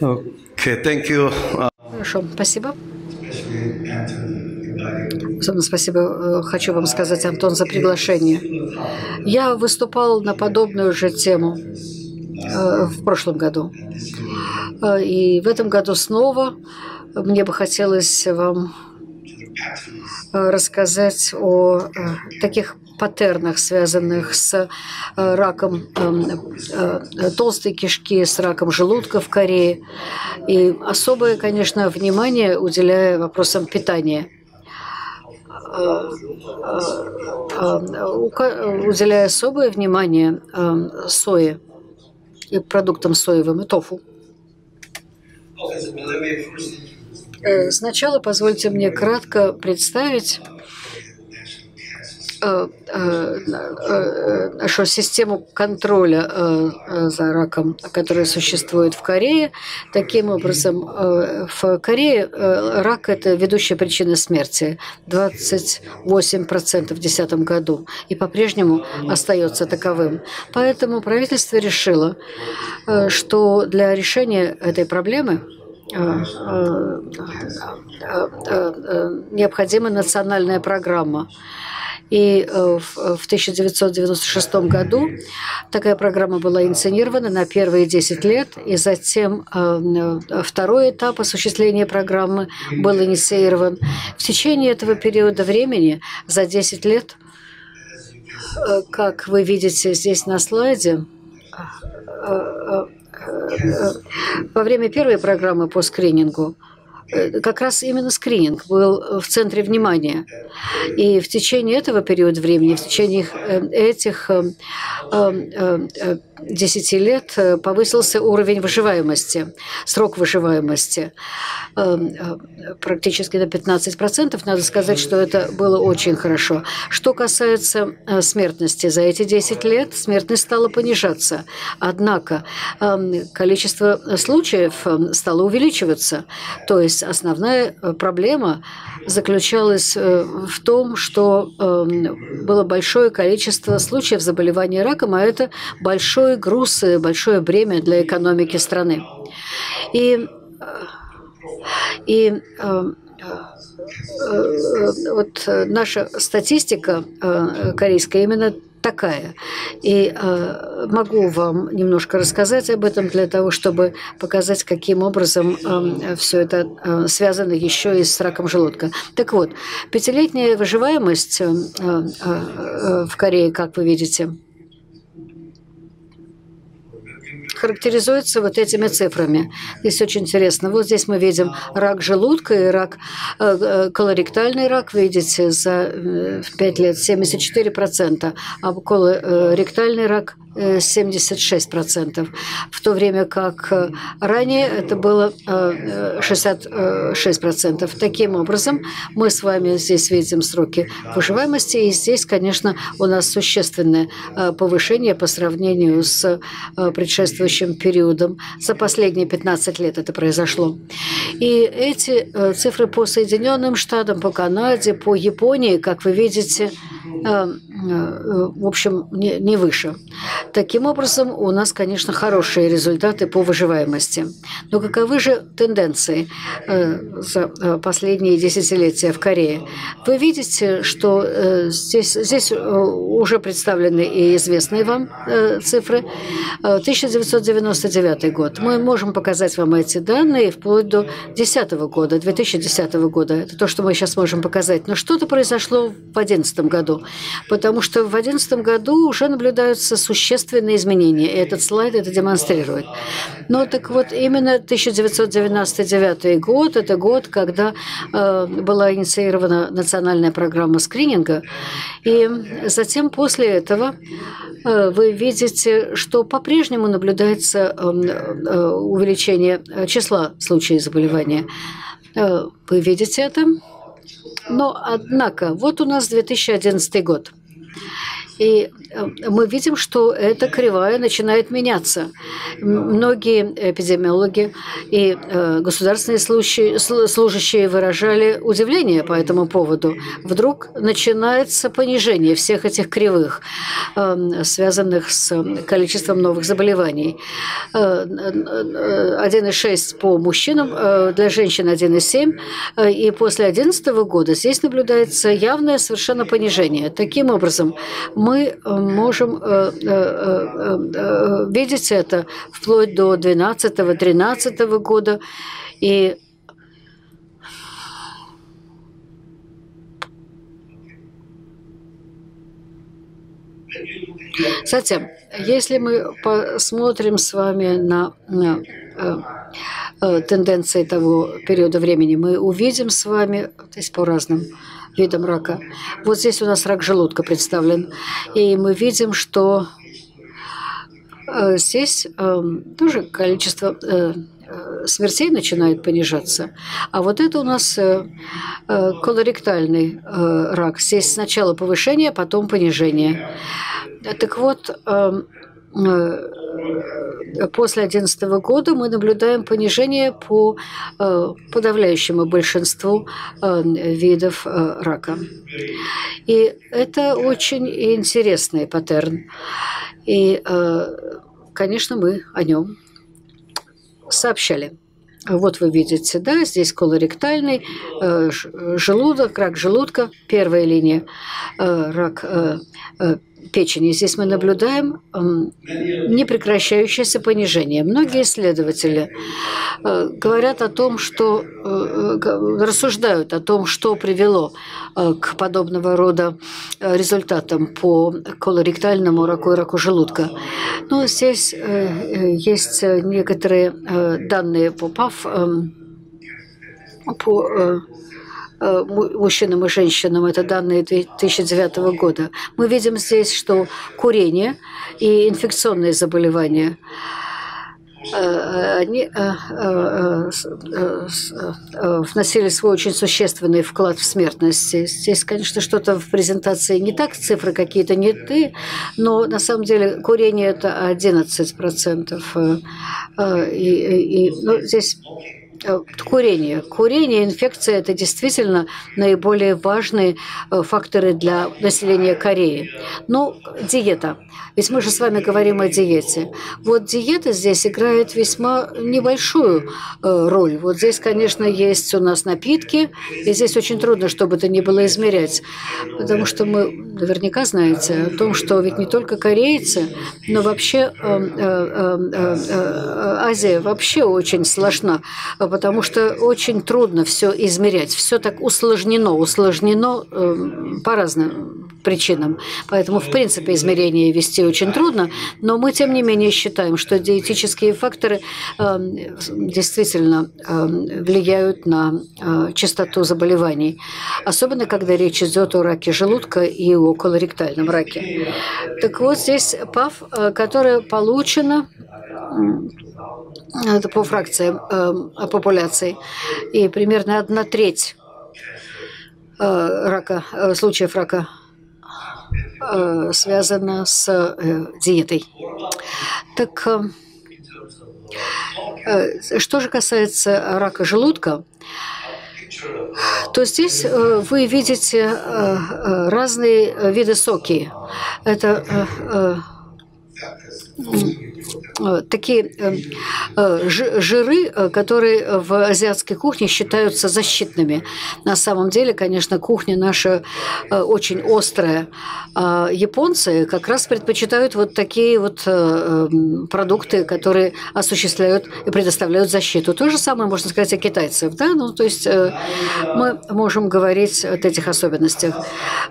Okay, thank you. Хорошо, спасибо. Особенно спасибо хочу вам сказать, Антон, за приглашение. Я выступал на подобную же тему в прошлом году. И в этом году снова мне бы хотелось вам рассказать о таких паттернах, связанных с раком толстой кишки, с раком желудка в Корее. И особое, конечно, внимание уделяю вопросам питания. Уделяю особое внимание сое и продуктам соевым и тофу. Сначала позвольте мне кратко представить нашу систему контроля за раком, которая существует в Корее. Таким образом, в Корее рак – это ведущая причина смерти. 28% в 2010 году. И по-прежнему остается таковым. Поэтому правительство решило, что для решения этой проблемы необходима национальная программа. И в 1996 году такая программа была инициирована на первые 10 лет, и затем второй этап осуществления программы был инициирован. В течение этого периода времени, за 10 лет, как вы видите здесь на слайде, во время первой программы по скринингу, как раз именно скрининг был в центре внимания. И в течение этого периода времени, в течение этих 10 лет повысился уровень выживаемости, срок выживаемости практически на 15%. Надо сказать, что это было очень хорошо. Что касается смертности, за эти 10 лет смертность стала понижаться. Однако количество случаев стало увеличиваться. То есть основная проблема заключалась в том, что было большое количество случаев заболевания раком, а это большой груз и большое бремя для экономики страны. И вот наша статистика корейская именно такая. И могу вам немножко рассказать об этом для того, чтобы показать, каким образом все это связано еще и с раком желудка. Так вот, пятилетняя выживаемость в Корее, как вы видите, характеризуется вот этими цифрами. Здесь очень интересно. Вот здесь мы видим рак желудка и рак, колоректальный рак, видите, за 5 лет 74%, а колоректальный рак 76%, в то время как ранее это было 66%. Таким образом, мы с вами здесь видим сроки выживаемости, и здесь, конечно, у нас существенное повышение по сравнению с предшествующим периодом. За последние 15 лет это произошло. И эти цифры по Соединенным Штатам, по Канаде, по Японии, как вы видите, в общем, не выше. Таким образом, у нас, конечно, хорошие результаты по выживаемости. Но каковы же тенденции за последние десятилетия в Корее? Вы видите, что здесь уже представлены и известные вам цифры. 1999 год. Мы можем показать вам эти данные вплоть до 2010 года. Это то, что мы сейчас можем показать. Но что-то произошло в 2011 году, потому что в 2011 году уже наблюдаются существенные изменения. И этот слайд это демонстрирует. Но так вот, именно 1999 год – это год, когда была инициирована национальная программа скрининга. И затем после этого вы видите, что по-прежнему наблюдается увеличение числа случаев заболевания. Вы видите это? Но, однако, вот у нас 2011 год. И мы видим, что эта кривая начинает меняться. Многие эпидемиологи и государственные служащие выражали удивление по этому поводу. Вдруг начинается понижение всех этих кривых, связанных с количеством новых заболеваний. 1,6 по мужчинам, для женщин 1,7. И после 2011 года здесь наблюдается явное совершенно понижение. Таким образом, мы можем видеть это вплоть до 2012-2013 года. И затем, если мы посмотрим с вами на тенденции того периода времени, мы увидим с вами, то есть по разным видам рака. Вот здесь у нас рак желудка представлен, и мы видим, что здесь тоже количество смертей начинает понижаться. А вот это у нас колоректальный рак. Здесь сначала повышение, потом понижение. Так вот, после 2011 года мы наблюдаем понижение по подавляющему большинству видов рака. И это очень интересный паттерн. И, конечно, мы о нем сообщали. Вот вы видите, да, здесь колоректальный, желудок, рак желудка, первая линия, рак печени. Здесь мы наблюдаем непрекращающееся понижение. Многие исследователи говорят о том, что рассуждают о том, что привело к подобного рода результатам по колоректальному раку и раку желудка. Но здесь есть некоторые данные по мужчинам и женщинам, это данные 2009 года. Мы видим здесь, что курение и инфекционные заболевания, они вносили свой очень существенный вклад в смертность. Здесь, конечно, что-то в презентации не так, цифры какие-то не те, но на самом деле курение – это 11%. Ну, здесь курение. Курение, инфекция – это действительно наиболее важные факторы для населения Кореи. Но диета. Ведь мы же с вами говорим о диете. Вот диета здесь играет весьма небольшую роль. Вот здесь, конечно, есть у нас напитки, и здесь очень трудно, чтобы это не было измерять, потому что мы наверняка знаете о том, что ведь не только корейцы, но вообще Азия вообще очень сложна, потому что очень трудно все измерять, все так усложнено по разным причинам. Поэтому, в принципе, измерение вести очень трудно, но мы, тем не менее, считаем, что диетические факторы действительно влияют на частоту заболеваний, особенно когда речь идет о раке желудка и о колоректальном раке. Так вот, здесь ПАВ, которая получена по фракциям популяции, и примерно 1/3 рака, случаев рака связано с диетой. Так, что же касается рака желудка, то здесь вы видите разные виды соки. Это такие жиры, которые в азиатской кухне считаются защитными. На самом деле, конечно, кухня наша очень острая. Японцы как раз предпочитают вот такие вот продукты, которые осуществляют и предоставляют защиту. То же самое можно сказать о китайцах. Да? Ну, то есть мы можем говорить о этих особенностях.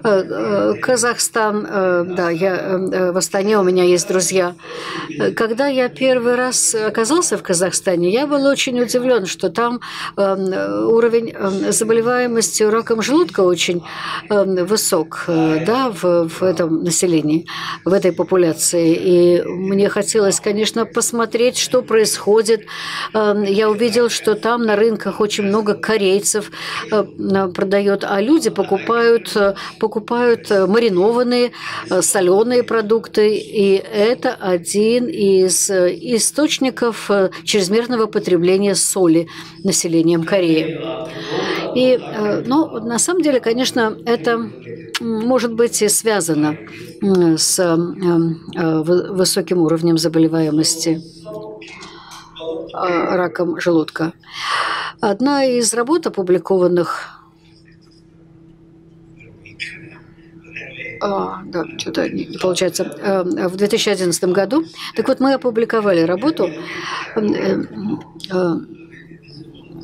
Казахстан, да, я в Астане, у меня есть друзья. Когда я первый раз оказался в Казахстане, я был очень удивлен, что там уровень заболеваемости раком желудка очень высок, да, в этом населении, в этой популяции. И мне хотелось, конечно, посмотреть, что происходит. Я увидел, что там на рынках очень много корейцев продает, а люди покупают маринованные, соленые продукты. И это один из источников чрезмерного потребления соли населением Кореи. И, ну, на самом деле, конечно, это может быть и связано с высоким уровнем заболеваемости раком желудка. Одна из работ, опубликованных... да, что-то не получается. В 2011 году. Так вот, мы опубликовали работу.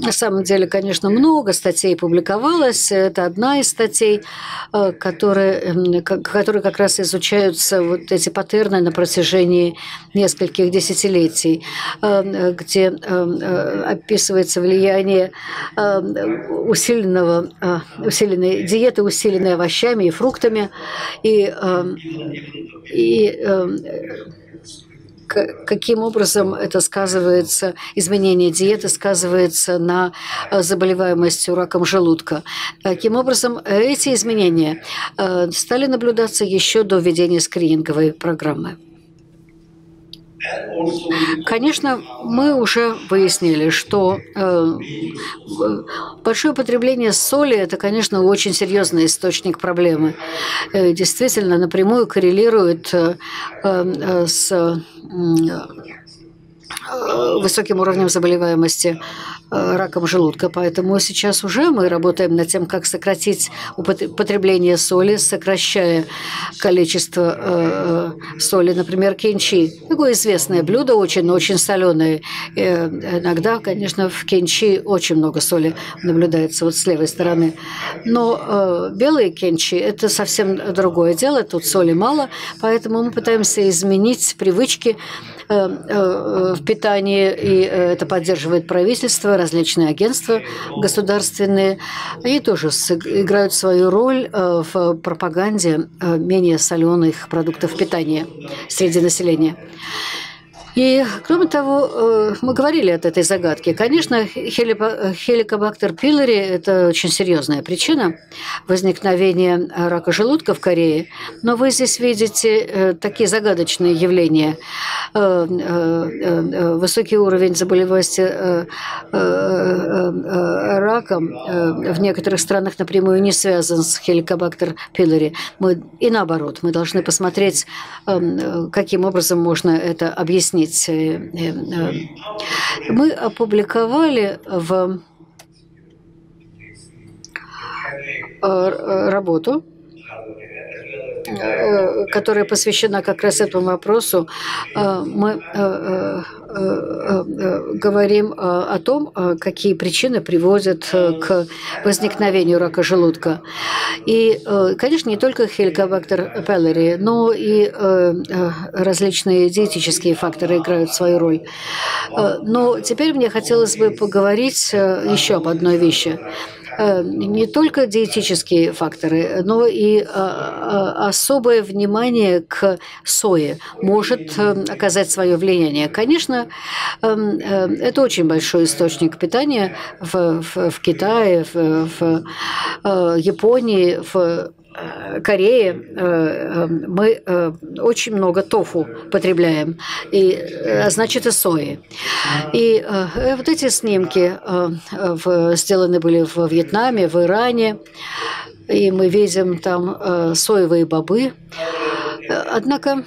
На самом деле, конечно, много статей публиковалось. Это одна из статей, которые как раз изучаются вот эти паттерны на протяжении нескольких десятилетий, где описывается влияние усиленной диеты, усиленной овощами и фруктами, каким образом это сказывается, изменение диеты сказывается на заболеваемости раком желудка. Таким образом, эти изменения стали наблюдаться еще до введения скрининговой программы. Конечно, мы уже выяснили, что большое употребление соли – это, конечно, очень серьезный источник проблемы. Действительно, напрямую коррелирует с высоким уровнем заболеваемости раком желудка. Поэтому сейчас уже мы работаем над тем, как сократить потребление соли, сокращая количество соли. Например, кенчи. Такое известное блюдо, очень-очень соленое. Иногда, конечно, в кенчи очень много соли наблюдается вот с левой стороны. Но белые кенчи – это совсем другое дело. Тут соли мало, поэтому мы пытаемся изменить привычки в питании, и это поддерживает правительство, различные агентства государственные. Они тоже играют свою роль в пропаганде менее соленых продуктов питания среди населения. И, кроме того, мы говорили от этой загадки. Конечно, хеликобактер пилори – это очень серьезная причина возникновения рака желудка в Корее. Но вы здесь видите такие загадочные явления. Высокий уровень заболеваемости раком в некоторых странах напрямую не связан с хеликобактер пилори. И наоборот, мы должны посмотреть, каким образом можно это объяснить. Мы опубликовали в работу, которая посвящена как раз этому вопросу. Мы говорим о том, какие причины приводят к возникновению рака желудка. И, конечно, не только хеликобактер пилори, но и различные диетические факторы играют свою роль. Но теперь мне хотелось бы поговорить еще об одной вещи. Не только диетические факторы, но и особое внимание к сое может оказать свое влияние. Конечно, это очень большой источник питания в Китае, в Японии, в Корее. Мы очень много тофу потребляем, а значит и сои. И вот эти снимки сделаны были в Вьетнаме, в Иране, и мы видим там соевые бобы. Однако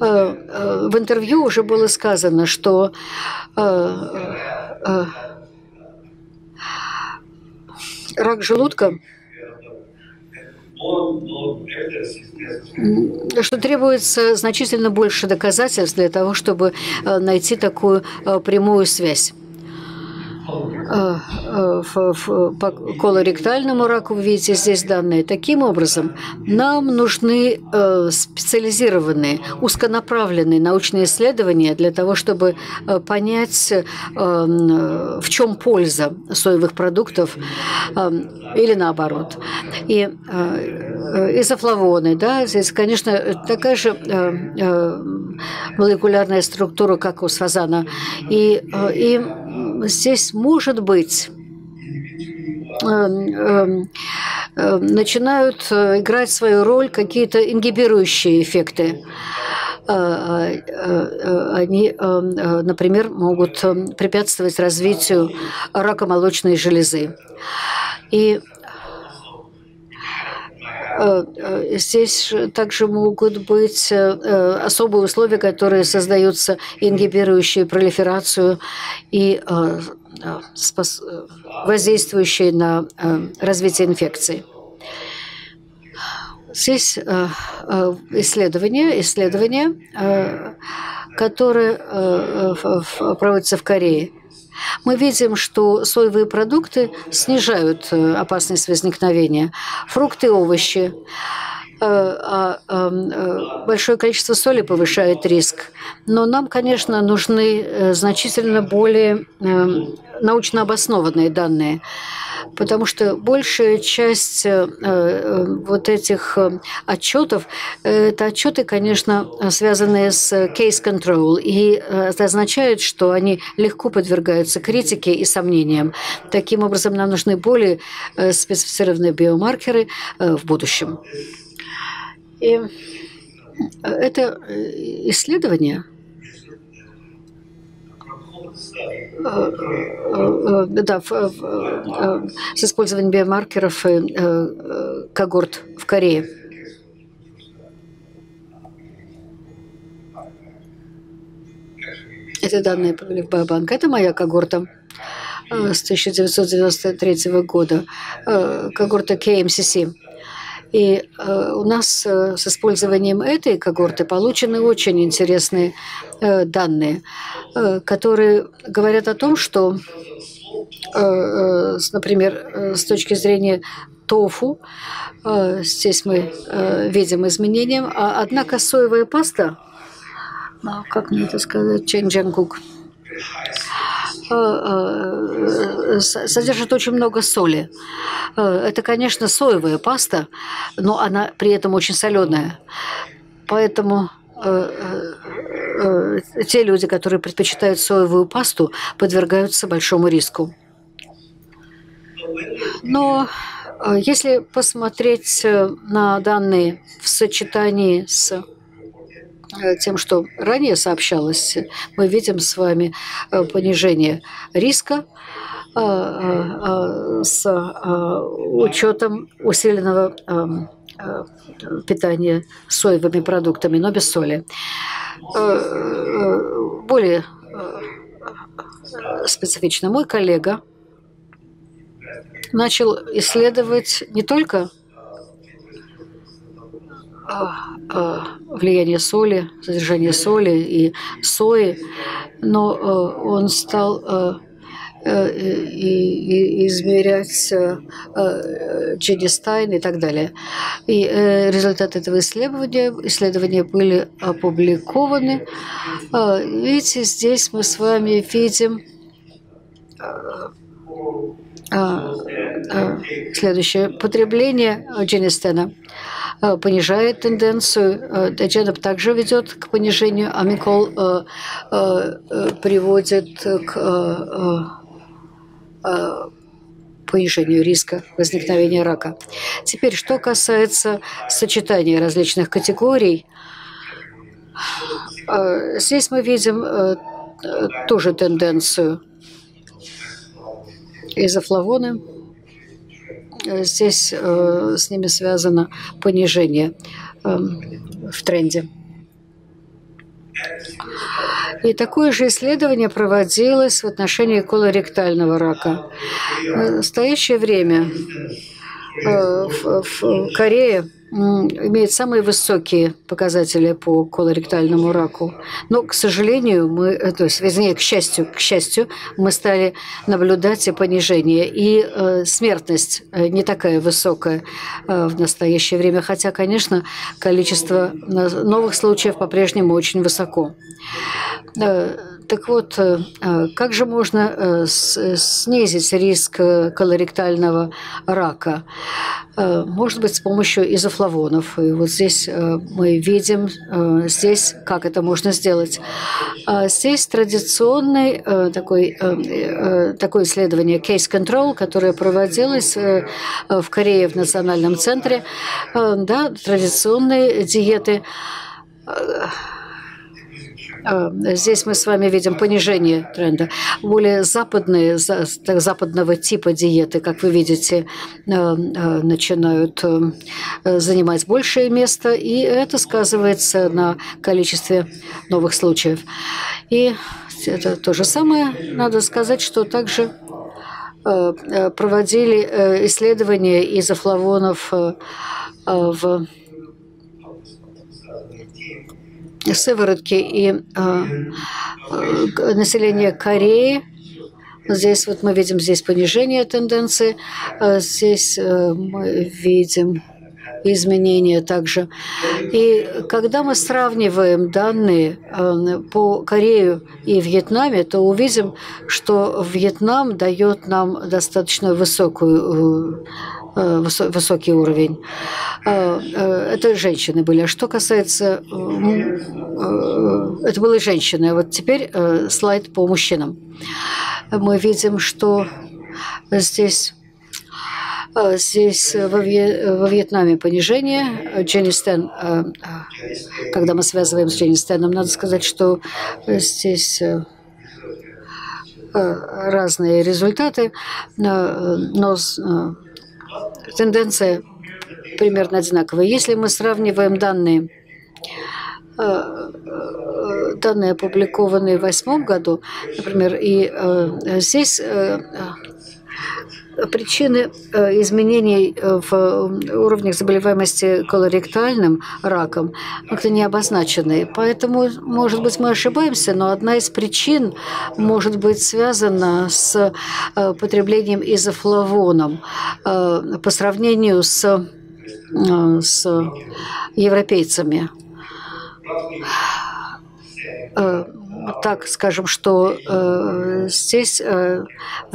в интервью уже было сказано, что рак желудка, что требуется значительно больше доказательств для того, чтобы найти такую прямую связь. По колоректальному раку, вы видите здесь данные. Таким образом, нам нужны специализированные, узконаправленные научные исследования для того, чтобы понять, в чем польза соевых продуктов или наоборот. И изофлавоны, да, здесь, конечно, такая же молекулярная структура, как у сазана. И здесь, может быть, начинают играть свою роль какие-то ингибирующие эффекты. Они, например, могут препятствовать развитию рака молочной железы. И Здесь также могут быть особые условия, которые создаются, ингибирующие пролиферацию и воздействующие на развитие инфекций. Здесь исследования, которые проводятся в Корее. Мы видим, что соевые продукты снижают опасность возникновения. Фрукты и овощи. Большое количество соли повышает риск. Но нам, конечно, нужны значительно более научно обоснованные данные, потому что большая часть вот этих отчетов – это отчеты, конечно, связанные с case control, и это означает, что они легко подвергаются критике и сомнениям. Таким образом, нам нужны более специфицированные биомаркеры в будущем. И это исследование, да, с использованием биомаркеров и когорт в Корее. Эти данные были в Биобанке. Это моя когорта с 1993 года, когорта KMCC. И у нас с использованием этой когорты получены очень интересные данные, которые говорят о том, что, например, с точки зрения тофу, здесь мы видим изменения, однако соевая паста, как мне это сказать, тенджангук, содержит очень много соли. Это, конечно, соевая паста, но она при этом очень соленая. Поэтому те люди, которые предпочитают соевую пасту, подвергаются большому риску. Но если посмотреть на данные в сочетании с тем, что ранее сообщалось, мы видим с вами понижение риска с учетом усиленного питания соевыми продуктами, но без соли. Более специфично, мой коллега начал исследовать не только влияние соли, содержание соли и сои, но он стал измерять Дженистайн и так далее. И результаты этого исследования были опубликованы. Видите, здесь мы с вами видим следующее. Потребление Дженистайна понижает тенденцию. Дженоб также ведет к понижению. Амикол приводит к понижению риска возникновения рака. Теперь, что касается сочетания различных категорий, здесь мы видим ту же тенденцию. Изофлавоны. Здесь с ними связано понижение в тренде. И такое же исследование проводилось в отношении колоректального рака. В настоящее время в Корее имеет самые высокие показатели по колоректальному раку. Но, к сожалению, мы, то есть, вернее, к счастью, мы стали наблюдать и понижение. И смертность не такая высокая в настоящее время. Хотя, конечно, количество новых случаев по-прежнему очень высоко. Так вот, как же можно снизить риск колоректального рака? Может быть, с помощью изофлавонов. И вот здесь мы видим, как это можно сделать. Здесь традиционное такое исследование case control, которое проводилось в Корее в национальном центре. Да, традиционные диеты Здесь мы с вами видим понижение тренда. Более западные, западного типа диеты, как вы видите, начинают занимать большее место, и это сказывается на количестве новых случаев. И это то же самое, надо сказать, что также проводили исследования изофлавонов в сыворотки, и население Кореи. Здесь вот мы видим здесь понижение тенденции, здесь мы видим изменения также. И когда мы сравниваем данные по Корее и Вьетнаме, то увидим, что Вьетнам дает нам достаточно высокий уровень. Это женщины были. А что касается... Это были женщины. А вот теперь слайд по мужчинам. Мы видим, что здесь во Вьетнаме понижение. Дженистен, когда мы связываем с Дженистеном, надо сказать, что здесь разные результаты, но тенденция примерно одинаковая. Если мы сравниваем данные, опубликованные в 2008 году, например, и здесь причины изменений в уровнях заболеваемости колоректальным раком как-то не обозначены. Поэтому, может быть, мы ошибаемся, но одна из причин может быть связана с потреблением изофлавоном по сравнению с европейцами. Так скажем, что здесь, в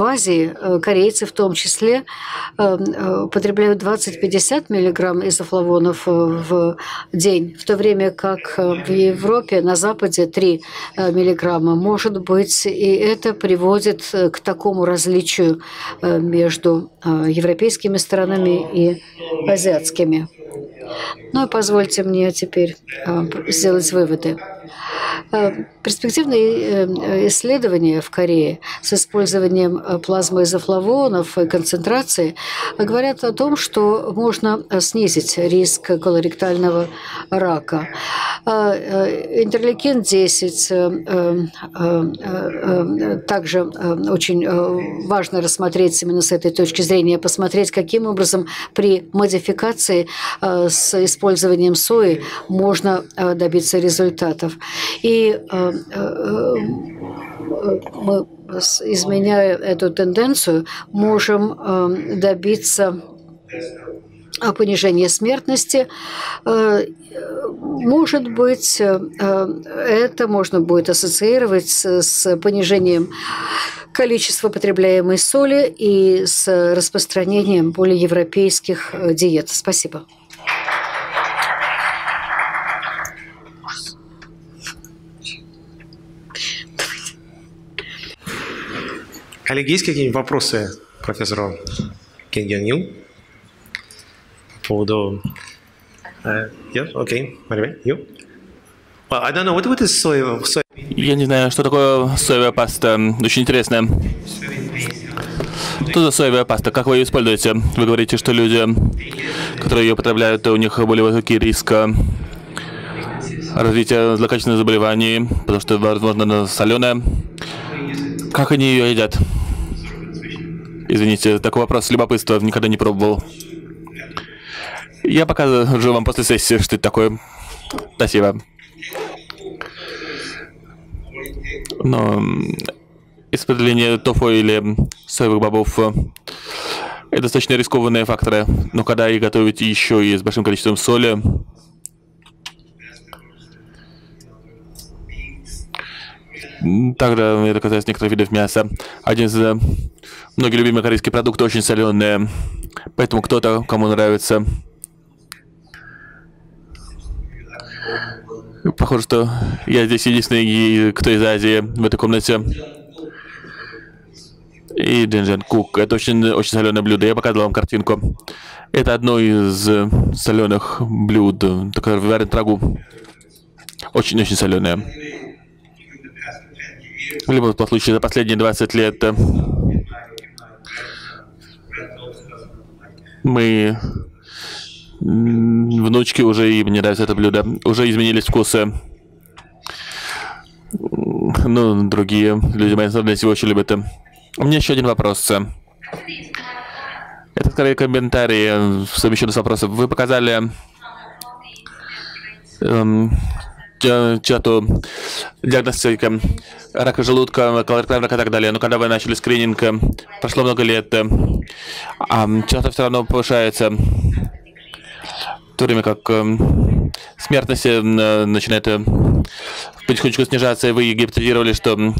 Азии, корейцы в том числе, употребляют 20-50 миллиграмм изофлавонов в день, в то время как в Европе, на Западе 3 миллиграмма. Может быть, и это приводит к такому различию между европейскими странами и азиатскими. Ну и позвольте мне теперь сделать выводы. Перспективные исследования в Корее с использованием плазмы изофлавонов и концентрации говорят о том, что можно снизить риск колоректального рака. Интерлейкин-10 также очень важно рассмотреть именно с этой точки зрения, посмотреть, каким образом при модификации с использованием сои можно добиться результатов. И мы, изменяя эту тенденцию, можем добиться понижения смертности. Может быть, это можно будет ассоциировать с понижением количества потребляемой соли и с распространением более европейских диет. Спасибо. Коллеги, есть какие-нибудь вопросы профессору Кенгеню по поводу... Я не знаю, что такое соевая паста. Очень интересно. Что за соевая паста? Как вы ее используете? Вы говорите, что люди, которые ее потребляют, у них более высокий риск развития злокачественных заболеваний, потому что, возможно, она соленая. Как они ее едят? Извините, такой вопрос любопытства никогда не пробовал. Я покажу вам после сессии, что это такое. Спасибо. Но использование тофу или соевых бобов – это достаточно рискованные факторы. Но когда их готовить еще и с большим количеством соли, также это касается некоторых видов мяса. Один из многих любимых корейских продуктов очень соленые, поэтому кто-то, кому нравится. Похоже, что я здесь единственный, кто из Азии в этой комнате. И тенджангук. Это очень соленое блюдо. Я показал вам картинку. Это одно из соленых блюд, такое варят рагу. Очень-очень соленое. В любом случае, за последние 20 лет мы, внучки, уже им не нравится это блюдо. Уже изменились вкусы. Ну, другие люди, мои родные, его очень любят. У меня еще один вопрос. Это скорее комментарии, совмещенные с вопросом. Вы показали чату диагностика рака желудка, колоректального рака и так далее. Но когда вы начали скрининг, прошло много лет, а часто все равно повышается, в то время как смертность начинает потихонечку снижаться, и вы гипотезировали, что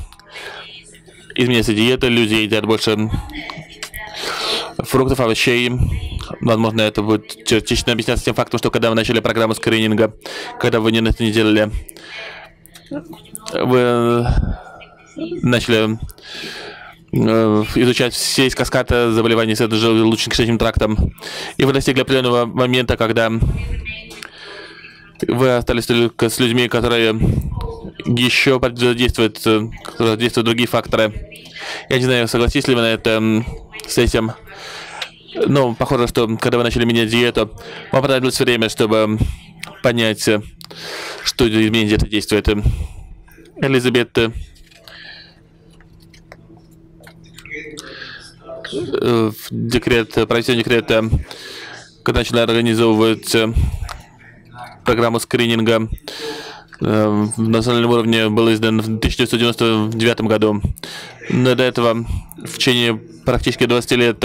изменится диета, люди едят больше фруктов, овощей. Возможно, это будет частично объясняться тем фактом, что когда вы начали программу скрининга, когда вы это не делали, вы начали изучать все из каскада заболеваний с желудочно-кишечным трактом, и вы достигли определенного момента, когда вы остались только с людьми, которые еще действуют, другие факторы. Я не знаю, согласитесь ли вы на это, с этим. Ну, похоже, что когда вы начали менять диету, вам понадобилось время, чтобы понять, что изменить диета действует. Элизабет, правительственный декрет, когда начали организовывать программу скрининга на национальном уровне, был издан в 1999 году. Но до этого в течение практически 20 лет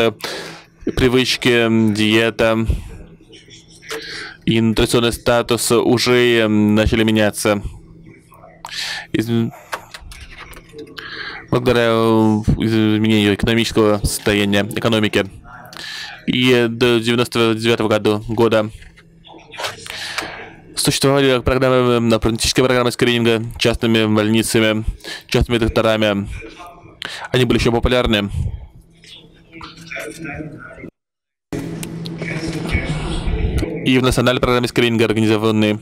привычки, диета и нутриционный статус уже начали меняться. Благодаря изменению экономического состояния, экономики. И до 1999 года существовали программы, практические программы скрининга частными больницами, частными докторами. Они были еще популярны. И в национальной программе скрининга организованные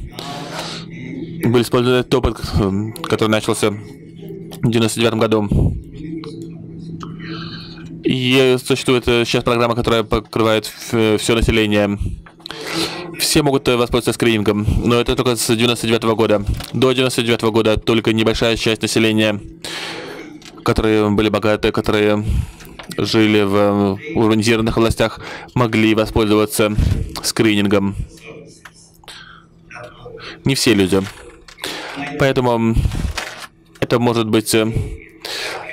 были использованы тот опыт, который начался в 1999 году. И существует сейчас программа, которая покрывает все население. Все могут воспользоваться скринингом, но это только с 1999 года. До 1999 года только небольшая часть населения, которые были богаты, которые жили в урбанизированных областях, могли воспользоваться скринингом. Не все люди. Поэтому это может быть,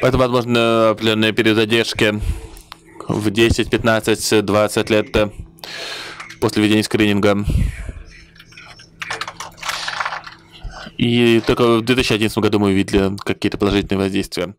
возможно, определенные перезадержки в 10, 15, 20 лет после введения скрининга. И только в 2011 году мы увидели какие-то положительные воздействия.